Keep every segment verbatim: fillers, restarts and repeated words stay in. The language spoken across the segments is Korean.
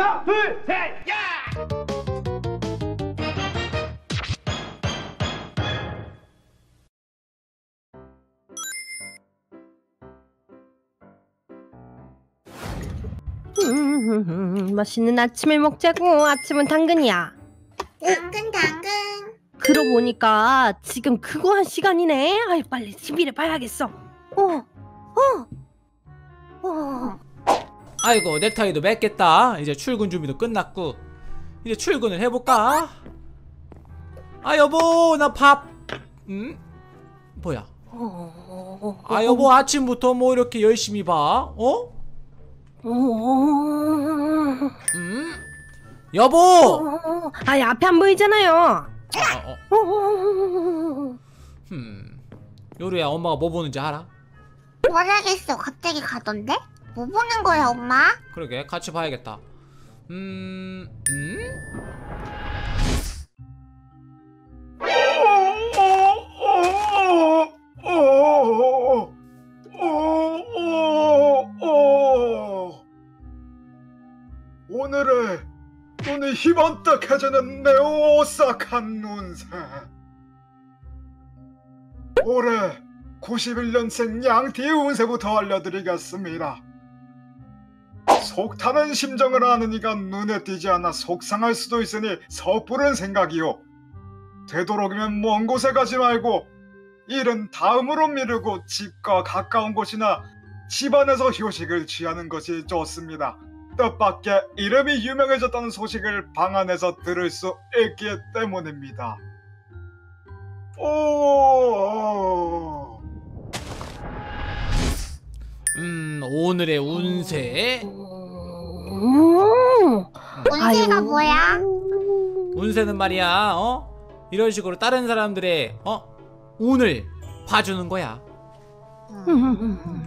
하나, 둘, 셋, 야! 음, 맛있는 아침을 먹자고. 아침은 당근이야. 당근 당근. 그러고 보니까 지금 그거 한 시간이네. 아이, 빨리 티비를 봐야겠어. 어, 어, 어. 아이고, 넥타이도 맸겠다. 이제 출근 준비도 끝났고 이제 출근을 해볼까? 아 여보, 나 밥. 음? 뭐야? 아 여보, 아침부터 뭐 이렇게 열심히 봐? 어? 음? 여보! 아이, 앞에 안 보이잖아요. 아, 어. 음. 요루야, 엄마가 뭐 보는지 알아? 모르겠어. 갑자기 가던데? 뭐 보는 거야, 엄마? 그러게, 같이 봐야겠다. 음... 음? 오늘의 눈이 희번뜩해지는 매우 오싹한 눈새. 올해 구십일 년생 양띠의 운세부터 알려드리겠습니다. 속 타는 심정을 아는 이가 눈에 띄지 않아 속상할 수도 있으니 섣부른 생각이요. 되도록이면 먼 곳에 가지 말고 일은 다음으로 미루고 집과 가까운 곳이나 집안에서 휴식을 취하는 것이 좋습니다. 뜻밖의 이름이 유명해졌다는 소식을 방 안에서 들을 수 있기 때문입니다. 오. 음, 오늘의 운세. 음. 운세가 뭐야? 운세는 말이야, 어? 이런 식으로 다른 사람들의 어? 운을 봐주는 거야. 음.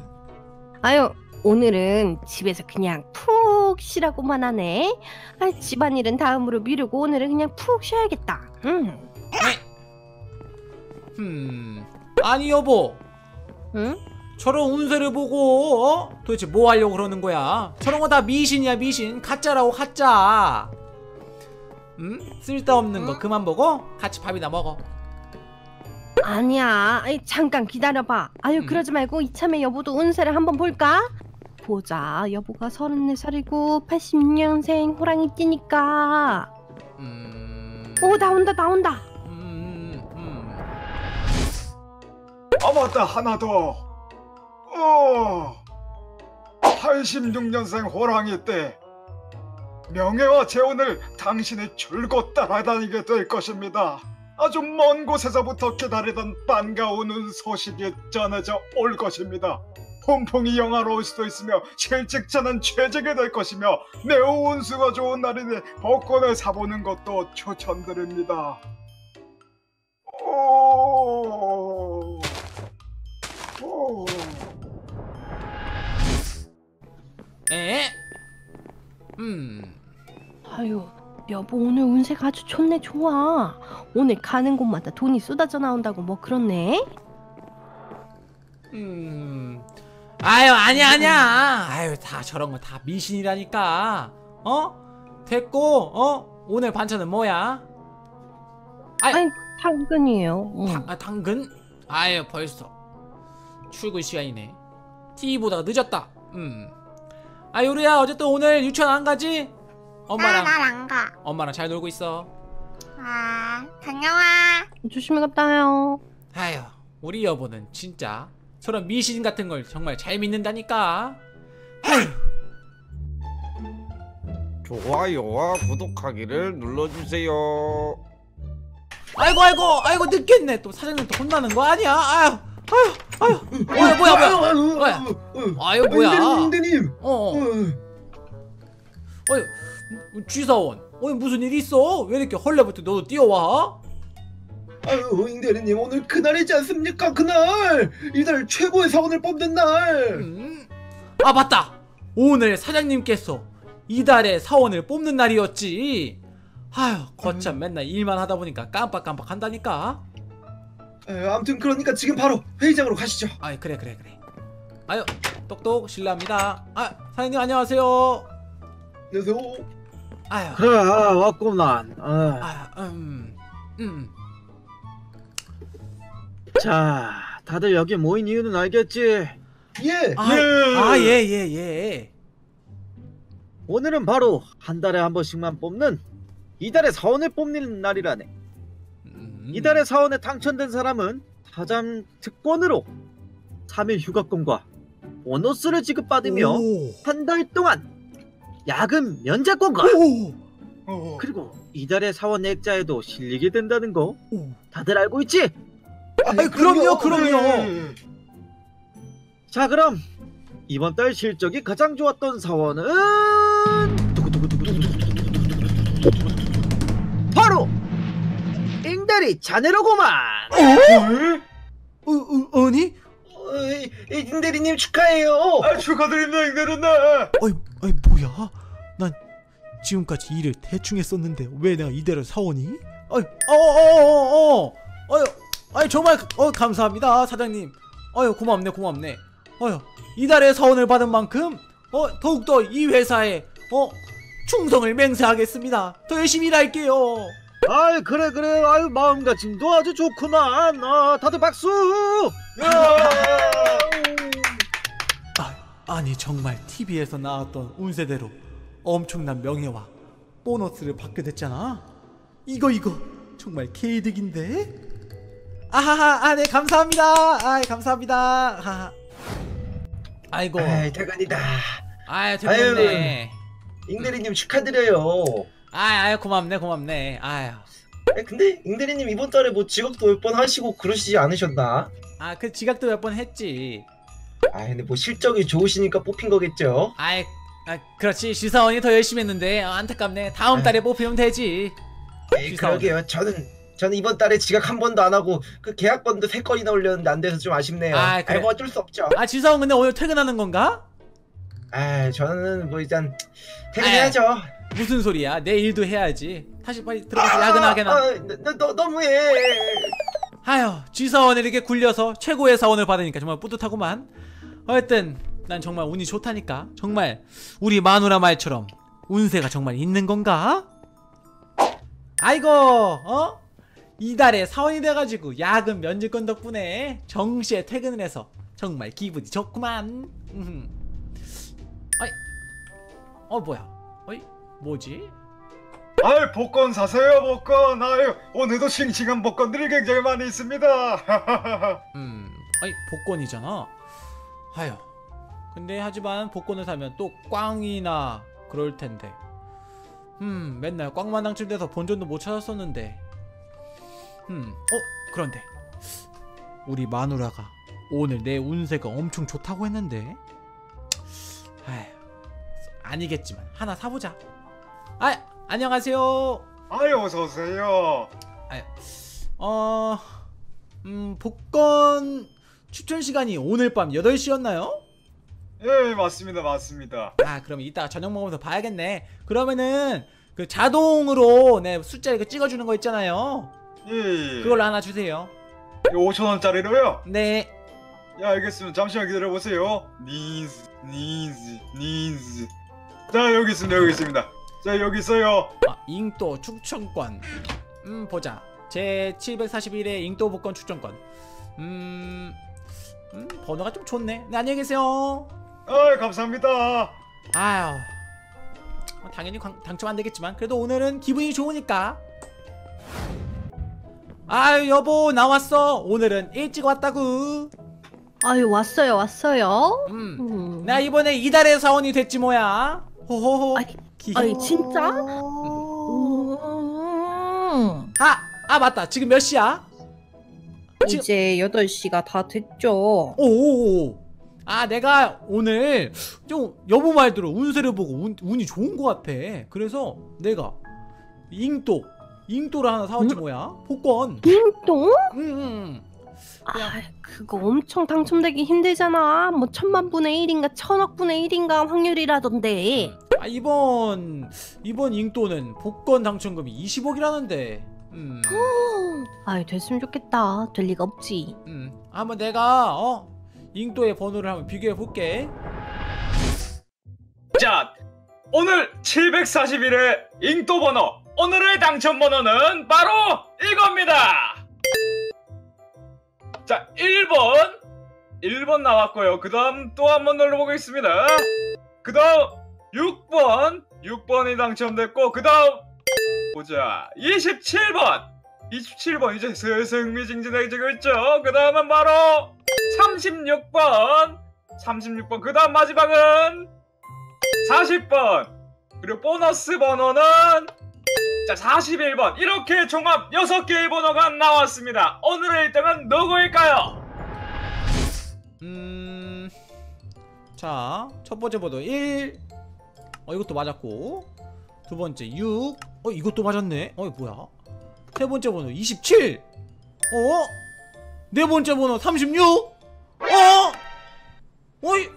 아유, 오늘은 집에서 그냥 푹 쉬라고만 하네. 아, 집안일은 다음으로 미루고 오늘은 그냥 푹 쉬어야겠다. 음. 음. 아니 여보. 응? 저런 운세를 보고 어? 도대체 뭐 하려고 그러는 거야? 저런 거 다 미신이야, 미신. 가짜라고, 가짜. 음? 쓸데없는 거 그만 보고 같이 밥이나 먹어. 아니야. 아니, 잠깐 기다려봐. 아유, 음. 그러지 말고 이참에 여보도 운세를 한번 볼까? 보자. 여보가 서른네 살이고 팔십육 년생 호랑이띠니까. 음... 오, 나온다 나온다. 음, 음. 아 맞다, 하나 더. 어, 팔십육 년생 호랑이 때 명예와 재혼을 당신이 줄곧 따라다니게 될 것입니다. 아주 먼 곳에서부터 기다리던 반가운 소식이 전해져 올 것입니다. 폼풍이 영화로울 수도 있으며 실직자는 취직이 될 것이며 매우 운수가 좋은 날이니 복권을 사보는 것도 추천드립니다. 오... 오... 에? 음... 아유... 여보, 오늘 운세가 아주 좋네. 좋아. 오늘 가는 곳마다 돈이 쏟아져 나온다고 뭐 그렇네. 음... 아유, 아니야 아니야. 아유, 다 저런 거 다 미신이라니까. 어? 됐고, 어? 오늘 반찬은 뭐야? 아유, 아니, 당근이에요. 응. 당, 아, 당근? 아유, 벌써 출근 시간이네. 티비 보다가 늦었다. 음. 아, 요루야, 어쨌든 오늘 유치원 안 가지? 엄마랑. 나 안 가. 엄마랑 잘 놀고 있어. 아, 다녀와. 조심히 갔다 와요. 아휴, 우리 여보는 진짜 저런 미신 같은 걸 정말 잘 믿는다니까. 아휴. 좋아요와 구독하기를 눌러주세요. 아이고 아이고 아이고, 늦겠네. 또 사장님 또 혼나는 거 아니야? 아휴 아휴 아휴. 뭐야 뭐야 뭐야 뭐야. 아유 뭐야. 인대님. 어. 어휴. 지사원, 오늘 무슨 일 있어? 왜 이렇게 헐레부터 너도 뛰어와? 아유, 잉대리님, 오늘 그날이지 않습니까? 그날! 이날 최고의 사원을 뽑는 날! 음? 아 맞다! 오늘 사장님께서 이달의 사원을 뽑는 날이었지. 아휴, 거참. 음. 맨날 일만 하다 보니까 깜빡깜빡 한다니까. 에, 아무튼 그러니까 지금 바로 회의장으로 가시죠. 아이, 그래 그래 그래. 아유, 똑똑 실례합니다. 아, 사장님 안녕하세요. 안녕하세요. 아유. 그래, 아, 왔구만. 어. 아, 음, 음. 자, 다들 여기 모인 이유는 알겠지? 예. 아, 예. 아, 예, 예, 예. 오늘은 바로 한 달에 한 번씩만 뽑는 이달의 사원을 뽑는 날이라네. 음. 이달의 사원에 당첨된 사람은 사장 특권으로 삼 일 휴가권과 보너스를 지급받으며 한 달 동안 야근 면제권과 오. 그리고 이달의 사원 액자에도 실리게 된다는 거 오. 다들 알고 있지? 아니, 그럼요, 그럼요. 네. 자, 그럼 이번 달 실적이 가장 좋았던 사원은 바로 잉다리 자네로구만. 어? 어, 어, 아니? 잉대리님 축하해요. 아, 축하드립니다 잉대리나. 아이, 아이 뭐야? 난 지금까지 일을 대충 했었는데 왜 내가 이대로 사원이? 아이, 어어어어, 아유, 아유 정말 어 감사합니다 사장님. 아유 고맙네 고맙네. 아유 이달의 사원을 받은 만큼 어 더욱더 이 회사에 어 충성을 맹세하겠습니다. 더 열심히 일할게요. 아이 그래 그래. 아유 마음가짐도 아주 좋구만. 아 다들 박수. 아, 아니 정말 티비에서 나왔던 운세대로 엄청난 명예와 보너스를 받게 됐잖아. 이거 이거 정말 개이득인데. 아하하. 아네 감사합니다. 아이 감사합니다. 아하. 아이고. 아이 대관이다. 아이 대관이네. 잉대리님 축하드려요. 아이, 아이 고맙네 고맙네. 아유. 아니, 근데 잉대리님 이번 달에 뭐 직업도 몇 번 하시고 그러시지 않으셨나? 아 그 지각도 몇 번 했지. 아 근데 뭐 실적이 좋으시니까 뽑힌 거겠죠? 아이, 아 그렇지. 시사원이 더 열심히 했는데 아, 안타깝네. 다음 달에 에이. 뽑히면 되지. 에이, 그러게요. 저는 저는 이번 달에 지각 한 번도 안 하고 그 계약건도 세 건이나 올렸는데 안 돼서 좀 아쉽네요. 아 그래. 뭐 어쩔 수 없죠. 아 지사원 근데 오늘 퇴근하는 건가? 아 저는 뭐 일단 퇴근해야죠. 에이. 무슨 소리야? 내 일도 해야지. 다시 빨리 들어가서 아, 야근하게나. 아, 너, 너, 너무해. 아휴, G사원을 이렇게 굴려서 최고의 사원을 받으니까 정말 뿌듯하구만. 하여튼 난 정말 운이 좋다니까. 정말 우리 마누라 말처럼 운세가 정말 있는 건가? 아이고, 어? 이달에 사원이 돼가지고 야근 면제권 덕분에 정시에 퇴근을 해서 정말 기분이 좋구만. 음. 아이, 어 뭐야? 어이? 뭐지? 아이 복권 사세요 복권. 아유 오늘도 싱싱한 복권들이 굉장히 많이 있습니다. 음, 아이 복권이잖아. 아휴 근데 하지만 복권을 사면 또 꽝이나 그럴 텐데. 음 맨날 꽝만 당첨돼서 본전도 못 찾았었는데. 음, 어 그런데 우리 마누라가 오늘 내 운세가 엄청 좋다고 했는데. 아휴 아니겠지만 하나 사보자. 아, 안녕하세요. 아유, 어서오세요. 아유, 어, 음, 복권 추천 시간이 오늘 밤 여덟 시였나요? 예, 맞습니다, 맞습니다. 아, 그럼 이따 저녁 먹으면서 봐야겠네. 그러면은, 그 자동으로, 네, 숫자 이렇게 찍어주는 거 있잖아요. 예, 예. 그걸로 하나 주세요. 오천 원짜리로요? 네. 예, 알겠습니다. 잠시만 기다려보세요. 니즈, 니즈, 니즈. 자, 여기 있습니다, 여기 있습니다. 자 여기 있어요. 아, 잉또 추천권. 음 보자. 제 칠백사십일회 잉또 복권 추천권. 음, 음 번호가 좀 좋네. 네 안녕히 계세요. 아 감사합니다. 아유 당연히 광, 당첨 안 되겠지만 그래도 오늘은 기분이 좋으니까. 아유 여보 나왔어. 오늘은 일찍 왔다구. 아유 왔어요 왔어요. 음, 음. 나 이번에 이달의 사원이 됐지 뭐야. 호호호. 아니. 아니 진짜? 아! 아 맞다! 지금 몇 시야? 이제 지금... 여덟 시가 다 됐죠. 오오오. 아 내가 오늘 좀 여보 말대로 운세를 보고 운, 운이 좋은 것 같아. 그래서 내가 잉또! 잉또를 하나 사왔지 응? 뭐야? 복권! 잉또? 응응. 그냥... 아 그거 엄청 당첨되기 힘들잖아. 뭐 천만분의 일인가 천억분의 일인가 확률이라던데. 음. 아 이번 이번 잉또는 복권 당첨금이 이십억이라는데. 음. 아이 됐으면 좋겠다. 될 리가 없지. 음. 한번 내가 어 잉또의 번호를 한번 비교해 볼게. 자 오늘 칠백사십일회 인도 번호, 오늘의 당첨 번호는 바로 이겁니다. 자, 일 번 일 번 나왔고요. 그 다음 또 한 번 눌러보겠습니다. 그 다음 육 번 육 번이 당첨됐고, 그 다음 보자, 이십칠 번 이십칠 번 이제 슬슬 흥미진진해지고 있죠. 그 다음은 바로 삼십육 번 삼십육 번, 그 다음 마지막은 사십 번, 그리고 보너스 번호는 자 사십일 번. 이렇게 종합 여섯 개의 번호가 나왔습니다. 오늘의 일 등은 누구일까요? 음... 자, 첫 번째 번호 일. 어, 이것도 맞았고, 두 번째 육. 어, 이것도 맞았네. 어, 뭐야? 세 번째 번호 이십칠. 어? 네 번째 번호 삼십육. 어? 어이?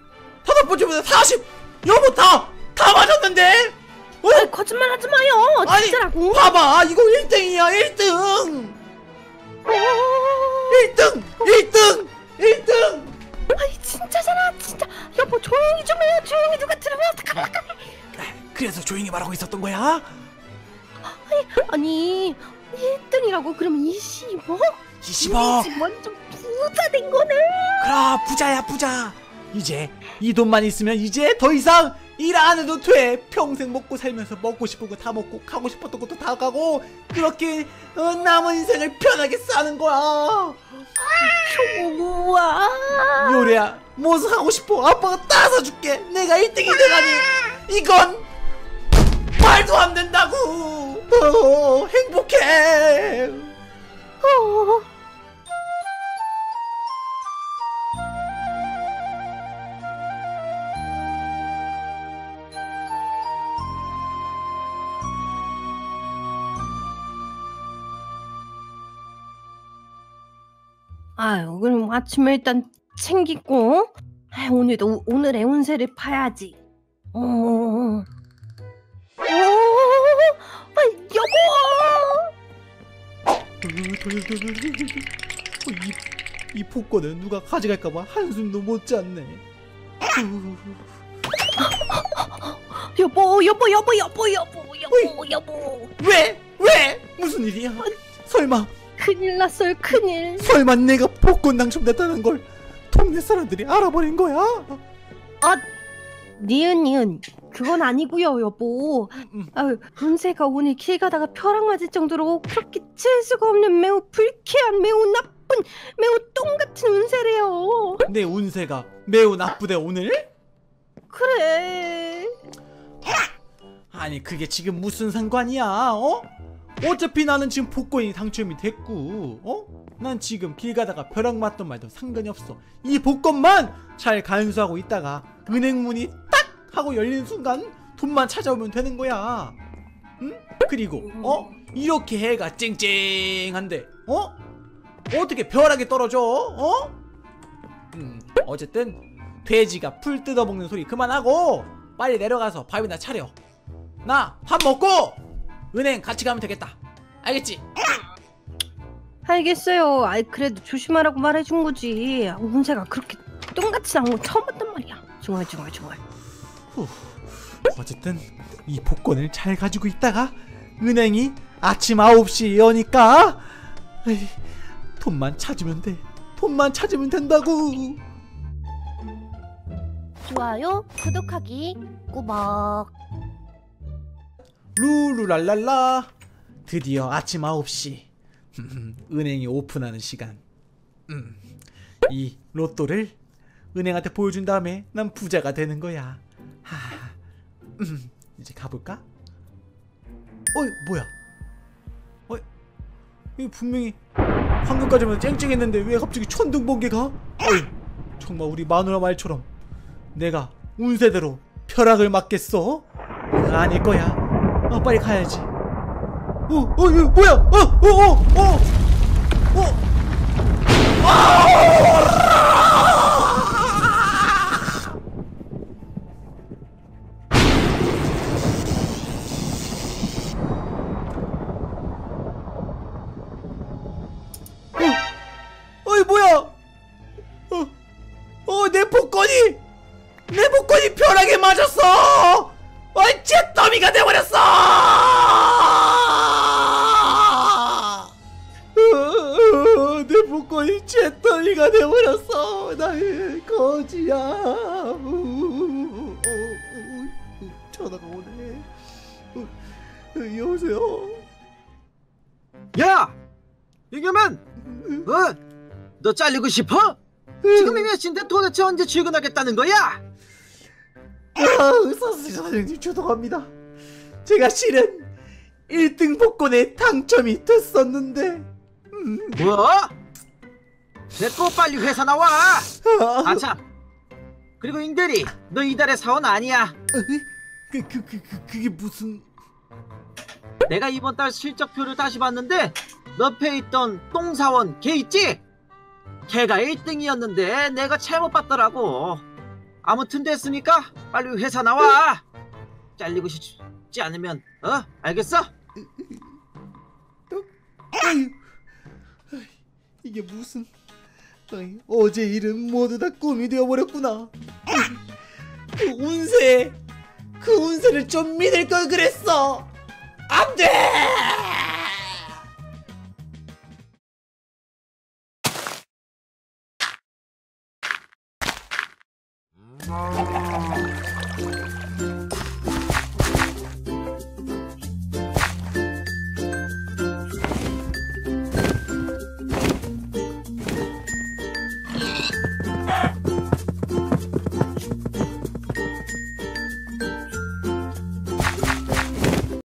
다섯 번째 번호 사십. 여보, 다! 다 맞았는데? 어? 아이, 거짓말 하지 마요. 진짜라고. 봐봐, 이거 일 등이야. 일 등. 어... 일 등. 어... 일 등. 일 등. 아이, 진짜잖아. 진짜. 여보, 조용히 좀 해. 조용히 누가 들으면 어떡하라고. 그래서 조용히 말하고 있었던 거야? 아니, 아니, 일 등이라고 그러면 이십억? 이십억. 지금 완전 부자 된 거네. 그럼 부자야, 부자. 이제 이 돈만 있으면 이제 더 이상 일 안 해도 돼. 평생 먹고 살면서 먹고 싶은 거 다 먹고, 가고 싶었던 것도 다 가고, 그렇게 남은 인생을 편하게 사는 거야. 우와. 요리야, 뭐 사고 싶어? 아빠가 따 사줄게. 내가 일 등이 되다니, 이건 말도 안 된다고. 어, 행복해. 어. 아유, 그럼 아침에 일단 챙기고, 아유, 오늘도 오늘의 운세를 봐야지. 어, 오, 아, 여보, 이, 이 복권은 누가 가져갈까봐 한숨도 못 잤네. 여보, 여보, 여보, 여보, 여보, 여보, 여보. 왜? 왜? 무슨 일이야? 설마? 큰일 났어요, 큰일. 설마 내가 복권 당첨됐다는 걸 동네 사람들이 알아버린 거야? 아, 니은 니은 그건 아니고요, 여보. 음. 아유, 운세가 오늘 길 가다가 벼락 맞을 정도로 그렇게 재수가 없는 매우 불쾌한, 매우 나쁜, 매우 똥같은 운세래요. 내 운세가 매우 나쁘대 오늘? 그래. 아니, 그게 지금 무슨 상관이야, 어? 어차피 나는 지금 복권이 당첨이 됐고, 어? 난 지금 길 가다가 벼락 맞던 말도 상관이 없어. 이 복권만 잘 간수하고 있다가 은행문이 딱 하고 열리는 순간 돈만 찾아오면 되는 거야. 응? 그리고 어? 이렇게 해가 쨍쨍한데 어? 어떻게 벼락이 떨어져? 어? 음, 어쨌든 돼지가 풀 뜯어먹는 소리 그만하고 빨리 내려가서 밥이나 차려. 나 밥 먹고 은행 같이 가면 되겠다. 알겠지? 알겠어요. 아이, 그래도 조심하라고 말해준 거지. 운세가 그렇게 똥같이 나온 거 처음 봤단 말이야. 정말 정말 정말. 후. 어쨌든 이 복권을 잘 가지고 있다가 은행이 아침 아홉 시 여니까 에이, 돈만 찾으면 돼. 돈만 찾으면 된다고. 좋아요, 구독하기 꼬박. 루루랄랄라, 드디어 아침 아홉 시 은행이 오픈하는 시간. 음. 이 로또를 은행한테 보여준 다음에 난 부자가 되는 거야. 하. 음. 이제 가볼까? 어이, 뭐야? 어이, 이거 분명히 방금까지만 쨍쨍했는데 왜 갑자기 천둥번개가? 어이, 정말 우리 마누라 말처럼 내가 운세대로 벼락을 맞겠어? 아닐 거야. 아, 빨리 가야지. 어, 어, 이거 뭐야? 어, 어, 어, 어, 어. 어, 어이, 뭐야? 어, 어, 내 복권이, 내 복권이 벼락에 맞았어. 아이치. 내가 돼버렸어. 나의 거지야. 전화가 오네. 여보세요? 야! 이겸은! 어? 너 잘리고 싶어? 지금이 몇 시인데 도대체 언제 출근하겠다는 거야? 아, 사수 사장님 죄송합니다. 제가 실은 일 등 복권에 당첨이 됐었는데. 음. 뭐? 됐고 빨리 회사 나와! 아참! 그리고 임대리, 너 이달의 사원 아니야. 그, 그, 그, 그, 그게 무슨... 내가 이번 달 실적표를 다시 봤는데 옆에 있던 똥사원 걔 있지? 걔가 일 등이었는데 내가 잘못 봤더라고. 아무튼 됐으니까 빨리 회사 나와. 잘리고 싶지 않으면 어? 알겠어? 이게 무슨... 어제 일은 모두 다 꿈이 되어버렸구나. 그 운세! 그 운세를 좀 믿을 걸 그랬어! 안 돼! 음.